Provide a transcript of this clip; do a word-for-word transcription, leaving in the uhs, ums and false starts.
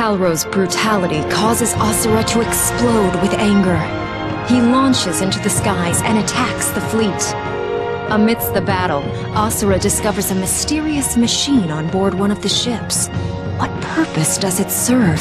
Kalro's brutality causes Asura to explode with anger. He launches into the skies and attacks the fleet. Amidst the battle, Asura discovers a mysterious machine on board one of the ships. What purpose does it serve?